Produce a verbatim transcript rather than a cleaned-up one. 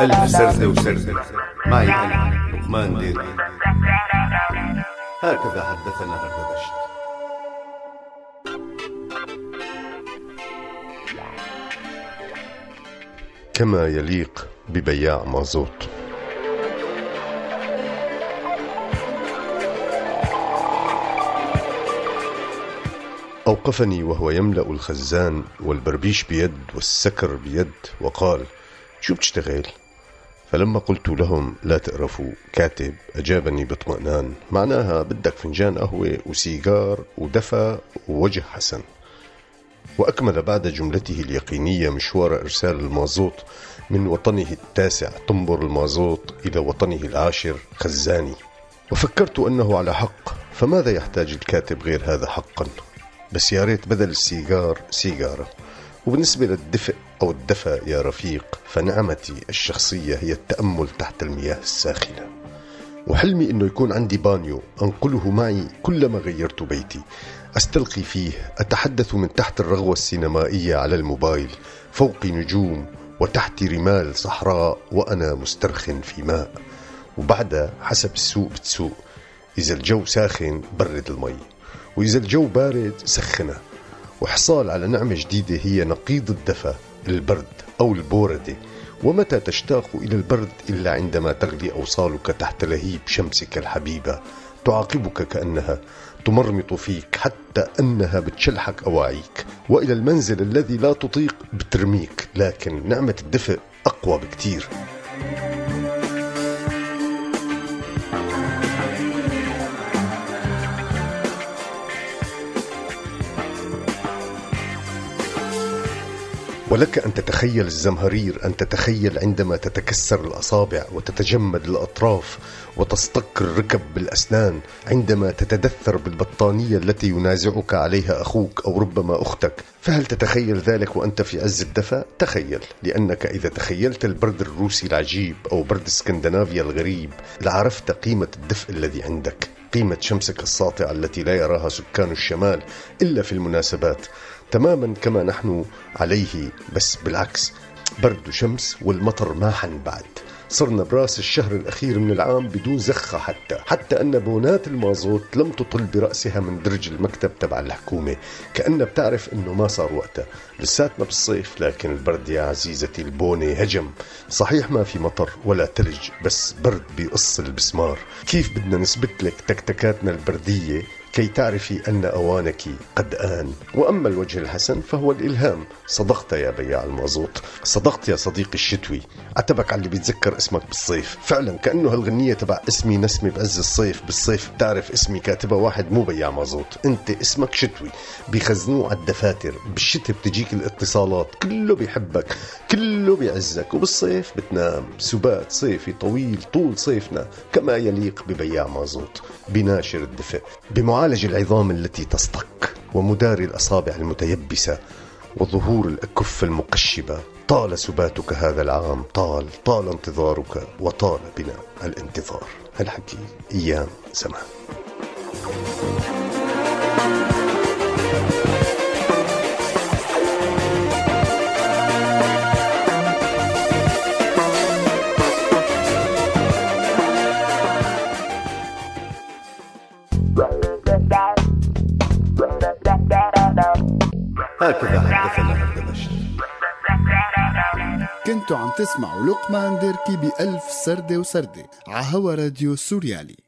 ألف سردة وسردة، معي أنا لقمان ديركي. هكذا حدثنا هردبشت. كما يليق ببياع مازوت. أوقفني وهو يملأ الخزان والبربيش بيد والسكر بيد وقال: شو بتشتغل؟ فلما قلت لهم لا تقرفوا كاتب، أجابني باطمئنان: معناها بدك فنجان قهوة وسيجار ودفا ووجه حسن. وأكمل بعد جملته اليقينية مشوار إرسال المازوت من وطنه التاسع طنبر المازوت إلى وطنه العاشر خزاني. وفكرت أنه على حق، فماذا يحتاج الكاتب غير هذا حقا؟ بس يا ريت بدل السيجار سيجارة. وبالنسبة للدفء أو الدفا يا رفيق، فنعمتي الشخصية هي التأمل تحت المياه الساخنة. وحلمي أنه يكون عندي بانيو أنقله معي كلما غيرت بيتي، أستلقي فيه، أتحدث من تحت الرغوة السينمائية على الموبايل، فوقي نجوم وتحتي رمال صحراء وأنا مسترخٍ في ماء. وبعدها حسب السوق بتسوق، إذا الجو ساخن برد المي، وإذا الجو بارد سخنه. وحصال على نعمة جديدة هي نقيض الدفا، البرد أو البوردة. ومتى تشتاق إلى البرد إلا عندما تغلي أوصالك تحت لهيب شمسك الحبيبة، تعاقبك كأنها تمرمط فيك حتى أنها بتشلحك أواعيك، وإلى المنزل الذي لا تطيق بترميك. لكن نعمة الدفء أقوى بكتير. ولك أن تتخيل الزمهرير، أن تتخيل عندما تتكسر الأصابع وتتجمد الأطراف وتصطك الركب بالأسنان، عندما تتدثر بالبطانية التي ينازعك عليها أخوك أو ربما أختك. فهل تتخيل ذلك وأنت في عز الدفا؟ تخيل، لأنك إذا تخيلت البرد الروسي العجيب أو برد اسكندنافيا الغريب لعرفت قيمة الدفء الذي عندك، قيمة شمسك الساطعة التي لا يراها سكان الشمال إلا في المناسبات، تماما كما نحن عليه، بس بالعكس، برد وشمس والمطر معا. بعد صرنا براس الشهر الأخير من العام بدون زخة، حتى حتى أن بونات المازوت لم تطل برأسها من درج المكتب تبع الحكومة، كأنها بتعرف أنه ما صار وقتها، لساتنا بالصيف. لكن البرد يا عزيزتي البونة هجم، صحيح ما في مطر ولا تلج، بس برد بيقص البسمار. كيف بدنا نثبت لك تكتكاتنا البردية كي تعرفي أن أوانك قد آن؟ وأما الوجه الحسن فهو الإلهام. صدقت يا بياع المازوت، صدقت يا صديقي الشتوي، عتبك على اللي بيتذكر اسمك بالصيف. فعلا كأنه هالغنية تبع اسمي نسمي بعز الصيف، بالصيف بتعرف اسمي كاتبة واحد مو بياع مازوت، انت اسمك شتوي، بيخزنوه على الدفاتر، بالشتي بتجيك الاتصالات، كله بيحبك، كله بيعزك، وبالصيف بتنام. سبات صيفي طويل طول صيفنا كما يليق ببياع مازوت، بناشر الدفء، بمعالجة عالج العظام التي تصطك، ومداري الأصابع المتيبسة، وظهور الأكف المقشبة. طال سباتك هذا العام، طال طال انتظارك، وطال بنا الانتظار. هالحكي أيام زمان. هكذا حدثنا هردبشت. كنتوا عم تسمعوا لقمان ديركي بألف سردة وسردة عهوا راديو سوريالي.